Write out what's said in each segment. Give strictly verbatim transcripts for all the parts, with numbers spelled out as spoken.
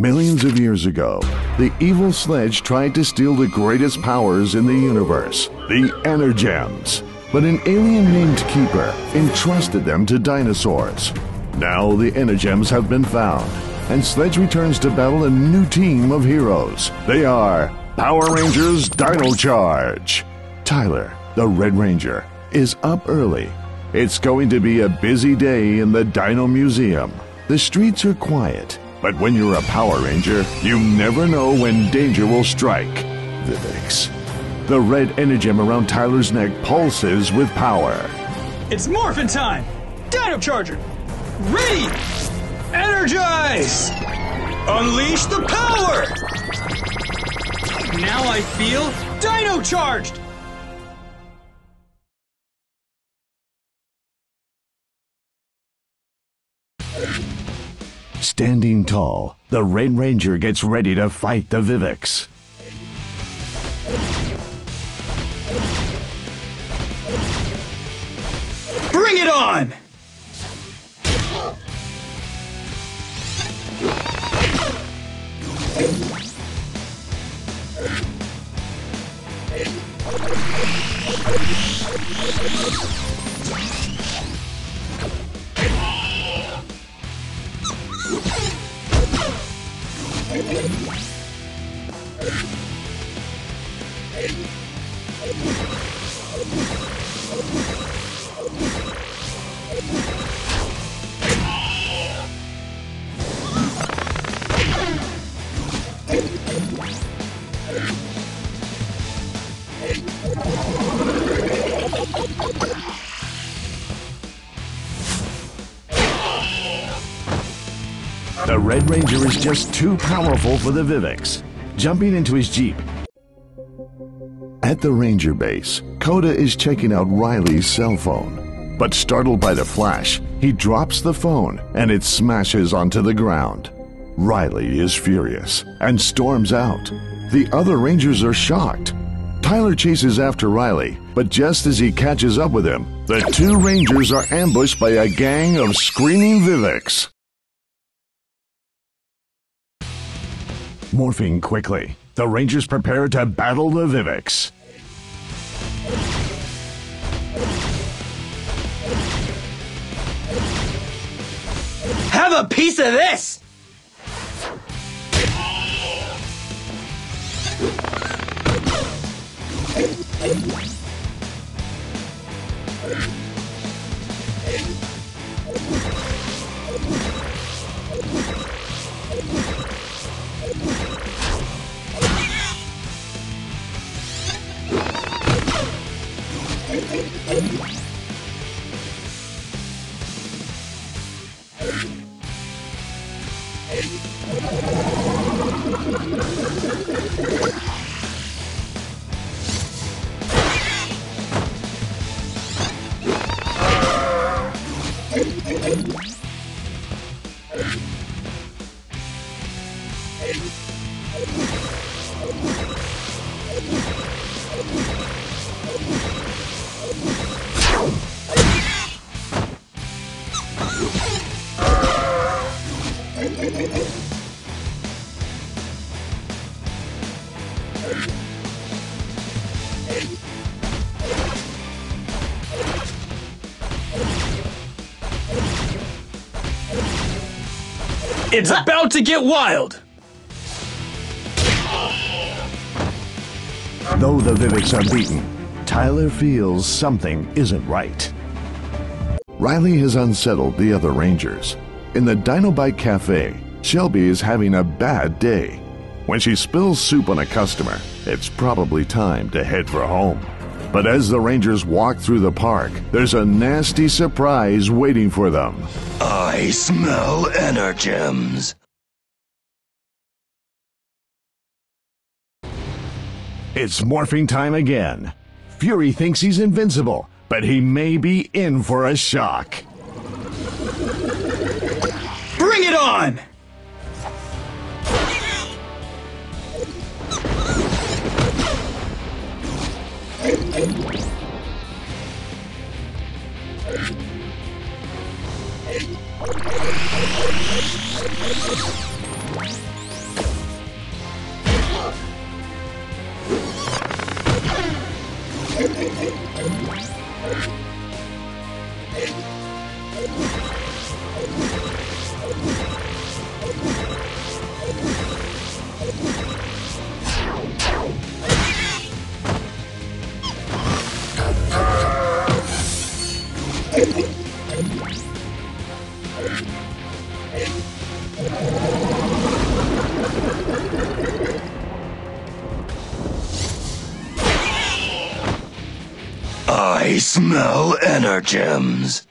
Millions of years ago, the evil Sledge tried to steal the greatest powers in the universe, the Energems. But an alien named Keeper entrusted them to dinosaurs. Now the Energems have been found, and Sledge returns to battle a new team of heroes. They are Power Rangers Dino Charge. Tyler, the Red Ranger, is up early. It's going to be a busy day in the Dino Museum. The streets are quiet, but when you're a Power Ranger, you never know when danger will strike. Vivix. The red Energem around Tyler's neck pulses with power. It's morphin' time! Dino Charger! Ready! Energize! Unleash the power! Now I feel Dino Charged! Standing tall, the Red Ranger gets ready to fight the Vivix. Bring it on! The Red Ranger is just too powerful for the Vivix, jumping into his Jeep. At the Ranger base, Koda is checking out Riley's cell phone. But startled by the flash, he drops the phone and it smashes onto the ground. Riley is furious and storms out. The other Rangers are shocked. Tyler chases after Riley, but just as he catches up with him, the two Rangers are ambushed by a gang of screaming Vivix. Morphing quickly, the Rangers prepare to battle the Vivix. Have a piece of this! It's about to get wild! Though the Vivix are beaten, Tyler feels something isn't right. Riley has unsettled the other Rangers. In the Dino Bike Cafe, Shelby is having a bad day. When she spills soup on a customer, it's probably time to head for home. But as the Rangers walk through the park, there's a nasty surprise waiting for them. I smell Energems. It's morphing time again. Fury thinks he's invincible, but he may be in for a shock. Bring it on! I smell Energems.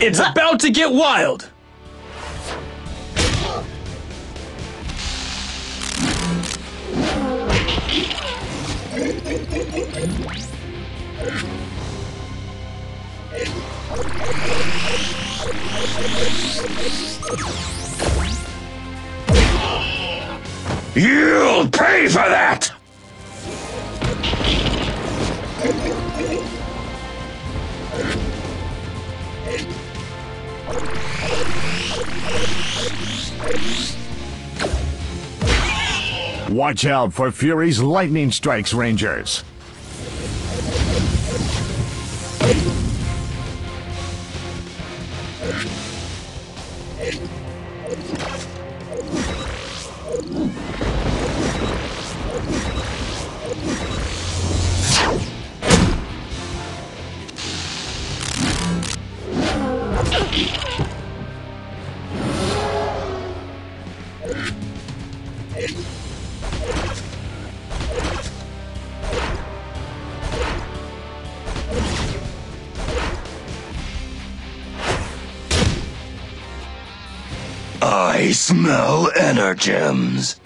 It's about to get wild! You'll pay for that! Watch out for Fury's lightning strikes, Rangers. I smell Energems.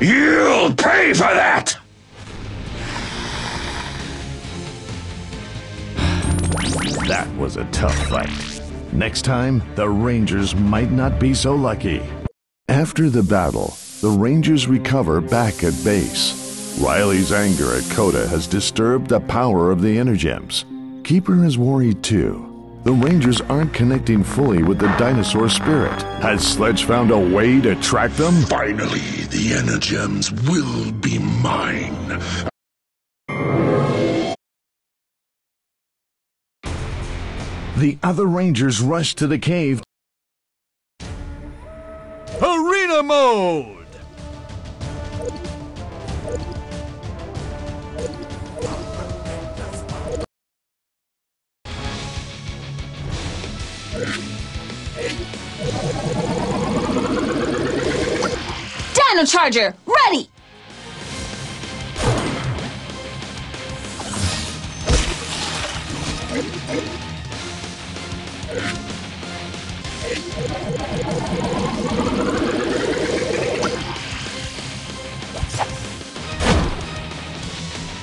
You'll pay for that! That was a tough fight. Next time, the Rangers might not be so lucky. After the battle, the Rangers recover back at base. Riley's anger at Koda has disturbed the power of the Energems. Keeper is worried too. The Rangers aren't connecting fully with the dinosaur spirit. Has Sledge found a way to track them? Finally, the Energems will be mine. The other Rangers rush to the cave. Arena mode! Dino Charger, ready!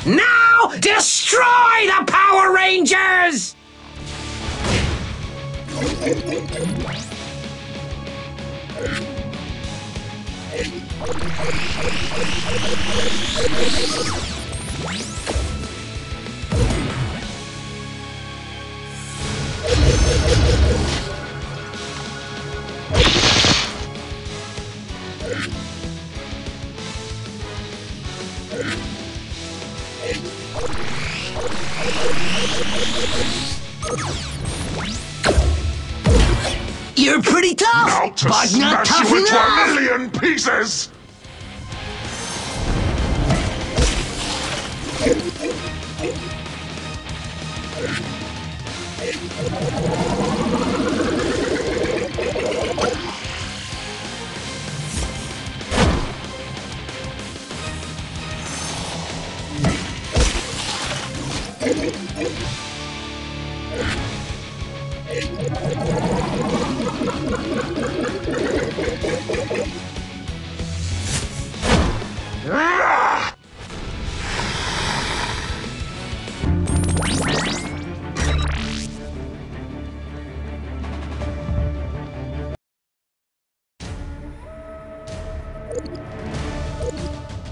Now, destroy the Power Rangers! You're pretty tough, now to but smash not tough you into enough. A million pieces.